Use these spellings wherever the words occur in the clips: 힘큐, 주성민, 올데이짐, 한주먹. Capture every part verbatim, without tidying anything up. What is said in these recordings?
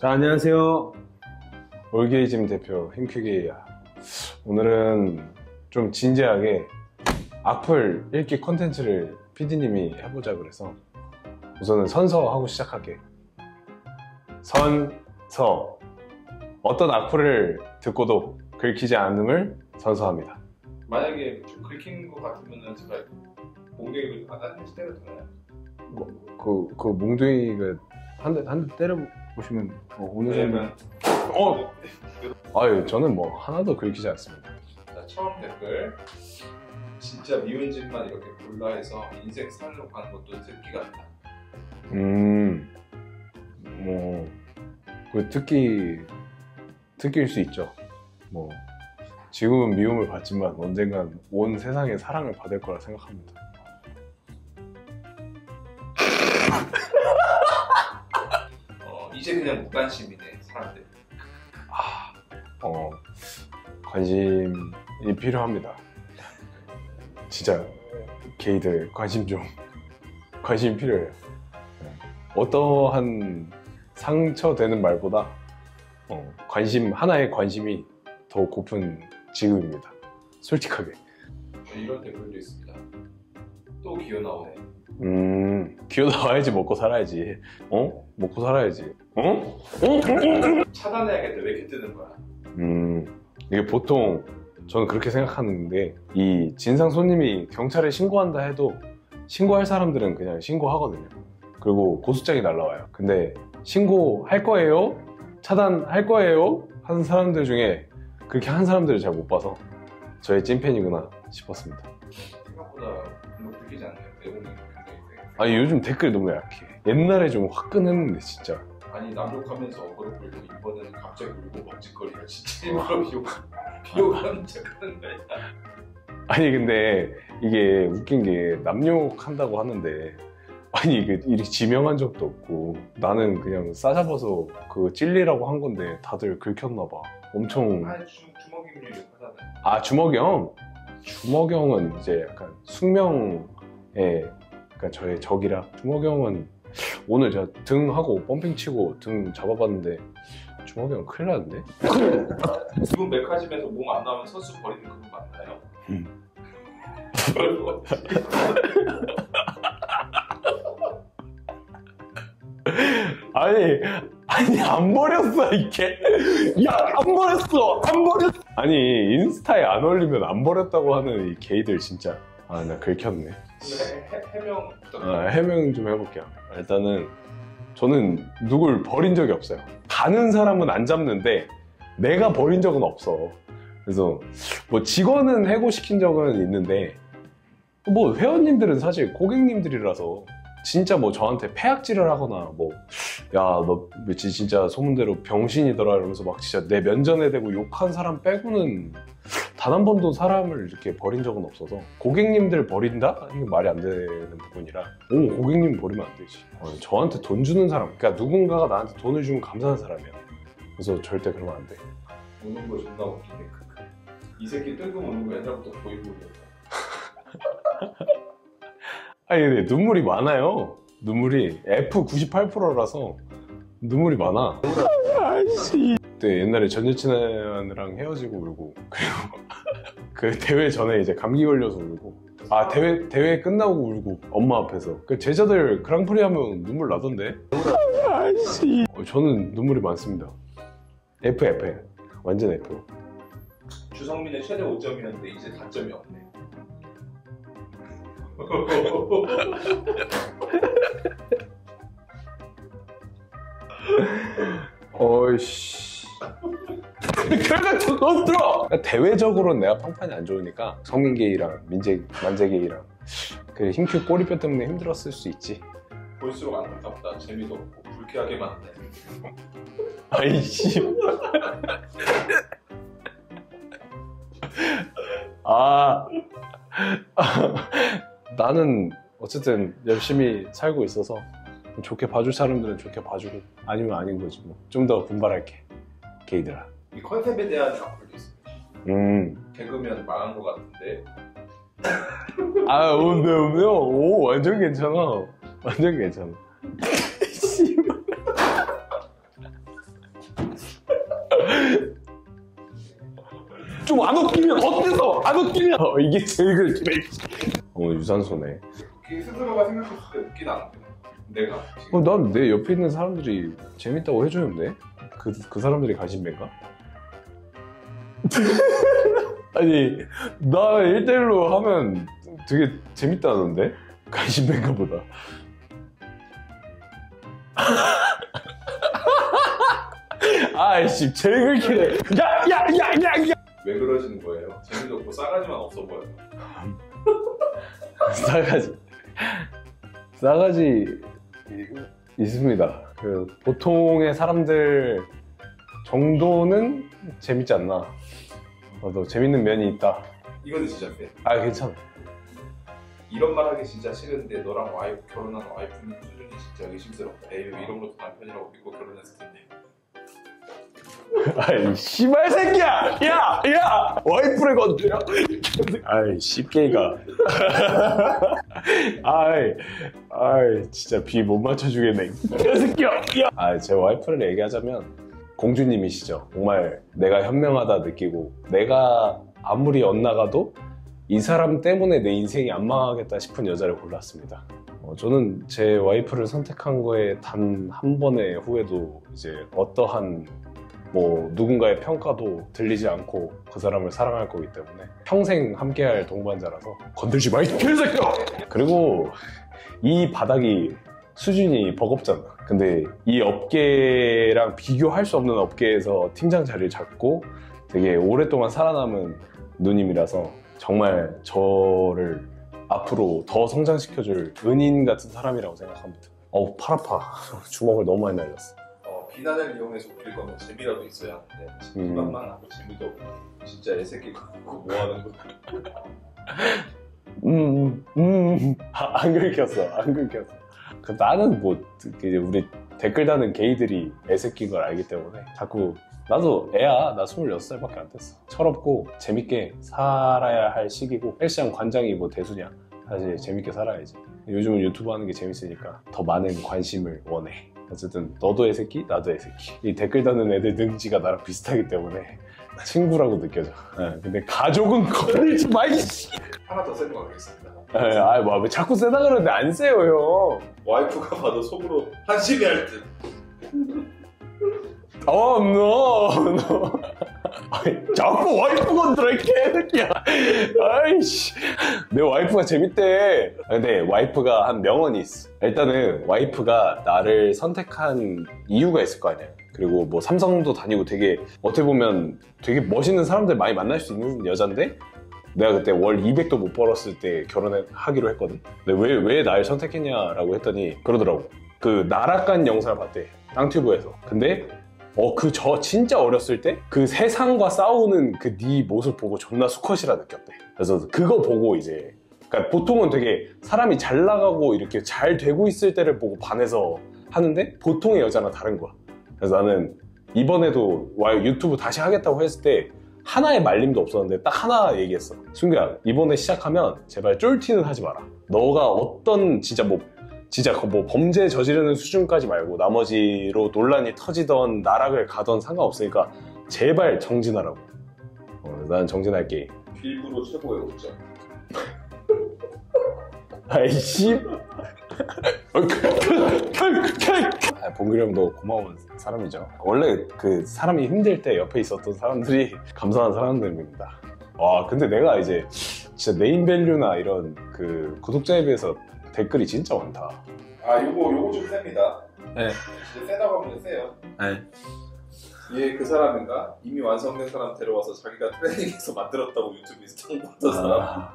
자, 안녕하세요. 올데이짐 대표 힘큐기예요. 오늘은 좀 진지하게 악플 읽기 컨텐츠를 피디님이 해보자 그래서 우선은 선서 하고 시작할게. 선서. 어떤 악플을 듣고도 긁히지 않음을 선서합니다. 만약에 좀 긁힌 것 같으면 제가 몽둥이를 한 대 때려주나요? 그, 그 몽둥이가 한 대 한 대 때려보시면 어, 어느 정도... 네, 어! 아유, 저는 뭐 하나도 긁히지 않습니다. 자, 처음 댓글. 진짜 미운 집만 이렇게 골라 해서 인생 살로 가는 것도 듣기 같다. 음... 뭐... 그 듣기... 듣기일 수 있죠. 뭐... 지금은 미움을 받지만 언젠간 온 세상에 사랑을 받을 거라 생각합니다. 어, 이제 그냥 무관심이네, 사람들. 아, 어, 관심이 필요합니다. 진짜 게이들 관심 좀, 관심 필요해요. 어떠한 상처되는 말보다 어, 관심, 하나의 관심이 더 고픈 지금입니다. 솔직하게. 이런 댓글도 있습니다. 또 기어 나오네. 음, 기어 나와야지. 먹고 살아야지. 어? 먹고 살아야지. 어? 어? 차단해야겠다. 왜 이렇게 뜨는 거야? 음, 이게 보통 저는 그렇게 생각하는데, 이 진상 손님이 경찰에 신고한다 해도 신고할 사람들은 그냥 신고하거든요. 그리고 고소장이 날라와요. 근데 신고할 거예요? 차단할 거예요? 하는 사람들 중에 그렇게 한 사람들을 잘 못 봐서 저의 찐팬이구나 싶었습니다. 생각보다 별로 들리지 않네요. 내용이 굉장히 되게. 아니, 요즘 댓글이 너무 약해. 옛날에 좀 화끈했는데 진짜. 아니, 남욕하면서 어그로 끌고 이번에는 갑자기 울고 먹짓거리가 진짜 일부러 비욕, 비욕하는 척하는 거야. 아니, 근데 이게 웃긴 게 남욕한다고 하는데, 아니 이게 이렇게 지명한 적도 없고 나는 그냥 싸잡아서 그 찔리라고 한 건데 다들 긁혔나 봐. 엄청. 아, 주먹형이 욕하잖아요. 아, 주먹형? 주먹형은 이제 약간 숙명의 그러니까 저의 적이라. 주먹형은 오늘 제가 등하고 펌핑 치고 등 잡아봤는데 주먹형 큰일 났는데? 지금 메카집에서 몸 안 나오면 선수 버리는 그거 맞나요? 음. 그럴 것 같지? 아니, 아니, 안 버렸어, 이게. 야, 안 버렸어! 안 버렸어! 아니, 인스타에 안 올리면 안 버렸다고 하는 이 게이들 진짜. 아, 나 긁혔네. 해명 아, 해명 좀 해볼게요. 일단은 저는 누굴 버린 적이 없어요. 가는 사람은 안 잡는데 내가 버린 적은 없어. 그래서 뭐 직원은 해고시킨 적은 있는데 뭐 회원님들은 사실 고객님들이라서 진짜 뭐 저한테 폐악질을 하거나 뭐 야, 너 진짜 소문대로 병신이더라 이러면서 막 진짜 내 면전에 대고 욕한 사람 빼고는 단 한 번도 사람을 이렇게 버린 적은 없어서 고객님들 버린다? 이게 말이 안 되는 부분이라. 오, 고객님 버리면 안 되지. 어, 저한테 돈 주는 사람, 그러니까 누군가가 나한테 돈을 주면 감사한 사람이야. 그래서 절대 그러면 안 돼. 우는 거 존나 웃기네. 이 새끼 뜬금 우는 거 옛날부터 보이고 있는. 아니, 근데 눈물이 많아요. 눈물이 에프 구십팔 퍼센트라서 눈물이 많아. 아이씨. 그때 옛날에 전 여친이랑 헤어지고 울고, 그리고 그 대회 전에 이제 감기 걸려서 울고, 아 대회 대회 끝나고 울고 엄마 앞에서. 그 제자들 그랑프리 하면 눈물 나던데. 아이씨. 저는 눈물이 많습니다. F F 완전 F. 주성민의 최대 오점이었는데 이제 다점이 없네. 어이씨. 결과 더 들어. 대외적으로는 내가 평판이 안 좋으니까 성민 게이랑 민재 만재 게이랑 그 힘큐 꼬리뼈 때문에 힘들었을 수 있지. 볼수록 안타깝다. 재미도 없고 불쾌하게만 한다. 아이씨. 아. 나는 어쨌든 열심히 살고 있어서 좋게 봐줄 사람들은 좋게 봐주고 아니면 아닌 거지 뭐. 좀 더 분발할게, 게이들아. 이 컨셉에 대한 악플도 있습니다. 음. 개그면 망한 것 같은데. 아, 없네, 없네. 오, 완전 괜찮아. 완전 괜찮아. 씨발. 뭐 안 웃기면 어때서? 안 웃기면 어, 이게 제일 그렇게 어, 유산소네. 스스로가 생각했을 때 웃기다 안 웃기나? 내가 어, 난 내 옆에 있는 사람들이 재밌다고 해주면 돼? 그, 그 사람들이 관심배인가? 아니 나 일 대일로 하면 되게 재밌다 하던데? 관심배인가 보다. 아이씨 제일 긁히네. 야야야야야. 왜 그러시는 거예요? 재미도 없고 싸가지만 없어 보여요. 싸가지 싸가지 있습니다. 그 보통의 사람들 정도는 재밌지 않나. 나도 재밌는 면이 있다. 이거는 진짜 돼. 아 괜찮아. 이런 말 하기 진짜 싫은데 너랑 와이프 결혼한 와이프는 수준이 진짜 의심스럽다. 에이 이런 것도 남편이라고 믿고 결혼했을 텐데. 아이 씨발 새끼야! 야! 야! 와이프를 건드려? 아이 씨개가. 아이 아이 진짜 비 못 맞춰주겠네 개새끼야! 야! 아이 제 와이프를 얘기하자면 공주님이시죠. 정말 내가 현명하다 느끼고 내가 아무리 엇나가도 이 사람 때문에 내 인생이 안 망하겠다 싶은 여자를 골랐습니다. 어, 저는 제 와이프를 선택한 거에 단 한 번의 후회도 이제 어떠한 뭐 누군가의 평가도 들리지 않고 그 사람을 사랑할 거기 때문에 평생 함께할 동반자라서 건들지 마 이 개새끼야! 그리고 이 바닥이 수준이 버겁잖아. 근데 이 업계랑 비교할 수 없는 업계에서 팀장 자리를 잡고 되게 오랫동안 살아남은 누님이라서 정말 저를 앞으로 더 성장시켜줄 은인 같은 사람이라고 생각합니다. 어우 팔 아파. 주먹을 너무 많이 날렸어. 비난을 이용해서 웃길 거면 재미라도 있어야 하는데 비난만 음. 하고 재미도 없고 진짜 애새끼 같고 뭐하는 거야. 음, 음. 아, 안 긁혔어 안 긁혔어. 그 나는 뭐 이제 우리 댓글 다는 게이들이 애새끼인 걸 알기 때문에 자꾸 나도 애야. 나 스물여섯 살밖에 안 됐어. 철없고 재밌게 살아야 할 시기고 헬스장 관장이 뭐 대수냐. 사실 재밌게 살아야지. 요즘은 유튜브 하는 게 재밌으니까 더 많은 관심을 원해. 어쨌든 너도 애새끼 나도 애새끼. 이 댓글 다는 애들 능지가 나랑 비슷하기 때문에 친구라고 느껴져. 네, 근데 가족은 건들지 마 이씨. 하나 더 센 거 같겠습니다. 아 뭐 왜 자꾸 세다 그러는데 안 세요 형. 와이프가 봐도 속으로 한심해 할 듯. 어, 노, 노. 아니, 자꾸 와이프 건드려, 개새끼야. 아이씨. 내 와이프가 재밌대. 근데 와이프가 한 명언이 있어. 일단은 와이프가 나를 선택한 이유가 있을 거 아니야. 그리고 뭐 삼성도 다니고 되게 어떻게 보면 되게 멋있는 사람들 많이 만날 수 있는 여잔데 내가 그때 월 이백도 못 벌었을 때 결혼하기로 했거든. 근데 왜, 왜 나를 선택했냐라고 했더니 그러더라고. 그 나락간 영상을 봤대. 땅튜브에서. 근데 어, 그 저 진짜 어렸을 때 그 세상과 싸우는 그 네 모습 보고 존나 수컷이라 느꼈대. 그래서 그거 보고 이제 그러니까 보통은 되게 사람이 잘 나가고 이렇게 잘 되고 있을 때를 보고 반해서 하는데 보통의 여자랑 다른 거야. 그래서 나는 이번에도 와 유튜브 다시 하겠다고 했을 때 하나의 말림도 없었는데 딱 하나 얘기했어. 순규야 이번에 시작하면 제발 쫄티는 하지 마라. 너가 어떤 진짜 뭐 진짜 뭐 범죄 저지르는 수준까지 말고 나머지로 논란이 터지던 나락을 가던 상관없으니까 제발 정진하라고. 어, 난 정진할게. 일부러 최고의 웃자. 아이씨. 아, 봉규형도 고마운 사람이죠. 원래 그 사람이 힘들 때 옆에 있었던 사람들이 감사한 사람들입니다. 와 근데 내가 이제 진짜 네임밸류나 이런 그 구독자에 비해서 댓글이 진짜 많다. 아 요거 요거 좀 셉니다. 네. 진짜 세다고 하면 세요. 네. 얘 그 사람인가? 이미 완성된 사람 데려와서 자기가 트레이닝에서 만들었다고 유튜브 인스타그램 봤던 사람.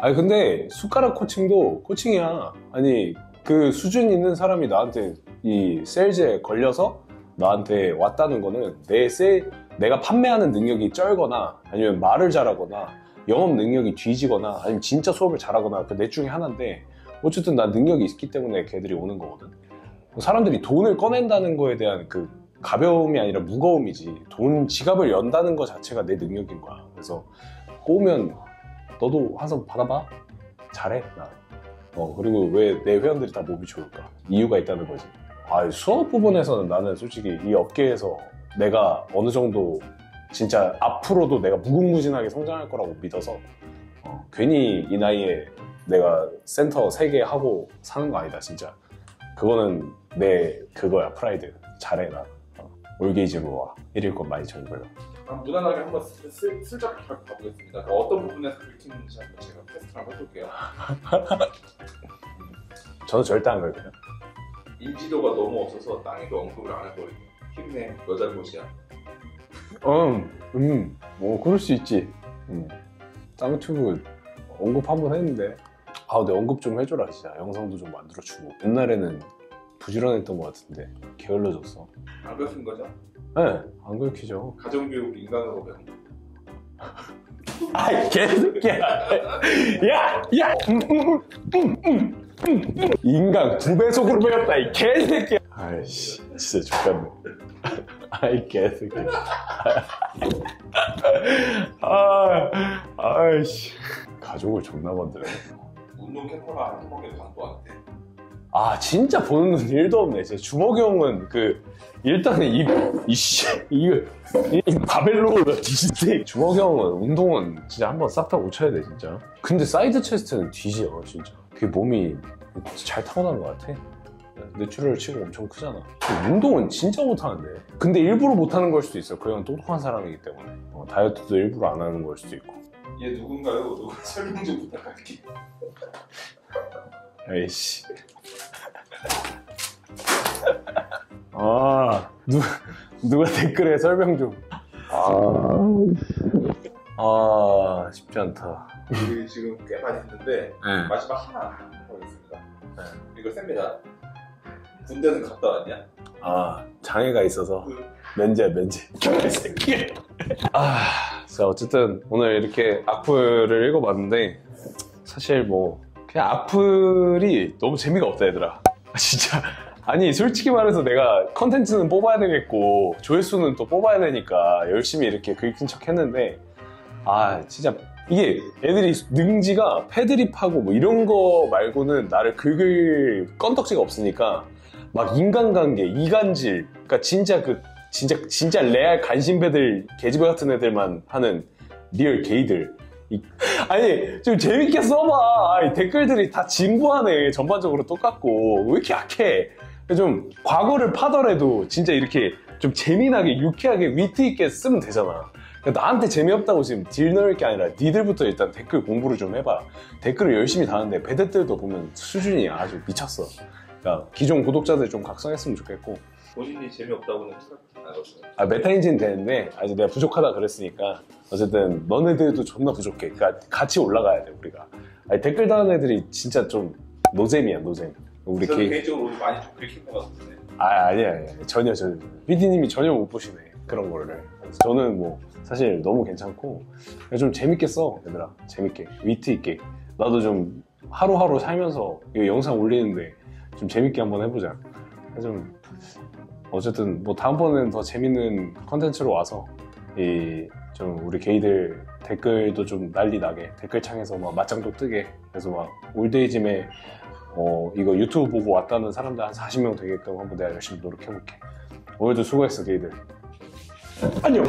아니 근데 숟가락 코칭도 코칭이야. 아니 그 수준 있는 사람이 나한테 이 셀즈에 걸려서 나한테 왔다는 거는 내 셀 내가 판매하는 능력이 쩔거나 아니면 말을 잘하거나 영업 능력이 뒤지거나 아니면 진짜 수업을 잘하거나 그 넷 중에 하나인데 어쨌든 난 능력이 있기 때문에 걔들이 오는 거거든. 사람들이 돈을 꺼낸다는 거에 대한 그 가벼움이 아니라 무거움이지. 돈 지갑을 연다는 거 자체가 내 능력인 거야. 그래서 꼬우면 너도 항상 받아봐. 잘해 나. 어 그리고 왜 내 회원들이 다 몸이 좋을까? 이유가 있다는 거지. 아 수업 부분에서는 나는 솔직히 이 업계에서 내가 어느 정도 진짜 앞으로도 내가 무궁무진하게 성장할 거라고 믿어서 어, 괜히 이 나이에 내가 센터 세 개 하고 사는 거 아니다. 진짜 그거는 내 그거야. 프라이드. 잘해라. 어, 올데이짐으로 와. 일일권 많이 정보요. 무난하게 한번 슬, 슬쩍 가보겠습니다. 어떤 부분에서 긁히는지 한번 제가 테스트를 한번 해볼게요. 저는 절대 안 긁어요. 인지도가 너무 없어서 땅에도 언급을 안 해버리고. 힘내. 너 잘못이야. 음, 음, 뭐 그럴 수 있지. 음. 짱튜브 언급 한번 했는데 아, 내 언급 좀 해줘라 진짜. 영상도 좀 만들어주고. 옛날에는 부지런했던 것 같은데 게을러졌어. 안 긁힌 거죠? 네, 안 긁히죠. 가정교육을 인간으로 배운 거. 아이 개새끼야. 야! 야! 음, 음, 음, 음, 음, 음. 인간 두 배속으로 배웠다 이 개새끼야. 아이씨 진짜 좋겠네. 아이 개새끼. 아, 아이씨 가족을 존나 건드려. 운동 캠퍼가 한 번에 반도 안 돼. 아 진짜 보는 눈 일도 없네. 제 주먹이 형은 그 일단은 이 이씨 이거 바벨로를 뒤진데. 주먹이 형은 운동은 진짜 한번 싹 다 고쳐야 돼 진짜. 근데 사이드 체스트는 뒤지어 진짜. 그게 몸이 잘 타고난 것 같아. 내추럴 치고 엄청 크잖아. 운동은 진짜 못하는데. 근데 일부러 못하는 걸 수도 있어. 그 형은 똑똑한 사람이기 때문에. 어, 다이어트도 일부러 안 하는 걸 수도 있고. 얘 누군가요? 누구 설명 좀 부탁할게. 에이씨. 아, 누, 누가 댓글에 설명 좀. 아, 아 쉽지 않다. 우리 지금 꽤 많이 했는데 네. 마지막 하나 하겠습니다. 네. 이거 셉니다. 군대는 갔다 왔냐? 아, 장애가 있어서 면제 면제. 개새끼. 아, 자 어쨌든 오늘 이렇게 악플을 읽어봤는데 사실 뭐 그냥 악플이 너무 재미가 없다 얘들아. 아, 진짜. 아니 솔직히 말해서 내가 컨텐츠는 뽑아야 되겠고 조회수는 또 뽑아야 되니까 열심히 이렇게 긁힌 척 했는데 아 진짜 이게 애들이 능지가 패드립하고 뭐 이런 거 말고는 나를 긁을 건덕지가 없으니까 막 인간관계, 이간질, 그러니까 진짜 그 진짜 진짜 레알 간신배들 개집애 같은 애들만 하는 리얼 게이들. 이, 아니 좀 재밌게 써봐. 아니, 댓글들이 다 진부하네. 전반적으로 똑같고 왜 이렇게 약해. 좀 과거를 파더라도 진짜 이렇게 좀 재미나게 유쾌하게 위트 있게 쓰면 되잖아. 그러니까 나한테 재미없다고 지금 딜 넣을 게 아니라 니들부터 일단 댓글 공부를 좀 해봐. 댓글을 열심히 다는데 배댓들도 보면 수준이 아주 미쳤어. 그러니까 기존 구독자들 좀 각성했으면 좋겠고. 본인이 재미없다고는 아 메타인지는 되는데 아직 내가 부족하다 그랬으니까 어쨌든 너네들도 존나 부족해. 그러니까 같이 올라가야 돼 우리가. 아니, 댓글 다는 애들이 진짜 좀 노잼이야 노잼. 우리 저는 개... 개인적으로 많이 좀 긁힌 것 같은데. 아 아니야 아니야 전혀 전혀. 피디님이 전혀 못 보시네 그런 거를. 저는 뭐 사실 너무 괜찮고 좀 재밌게 써 얘들아. 재밌게 위트 있게. 나도 좀 하루하루 살면서 이 영상 올리는데 좀 재밌게 한번 해보자. 좀 어쨌든 뭐 다음번에는 더 재밌는 컨텐츠로 와서 이 좀 우리 게이들 댓글도 좀 난리 나게 댓글창에서 막 맞짱도 뜨게 그래서 막 올데이짐에 어 이거 유튜브 보고 왔다는 사람들 한 사십 명 되게끔 한번 내가 열심히 노력해볼게. 오늘도 수고했어 게이들. 안녕.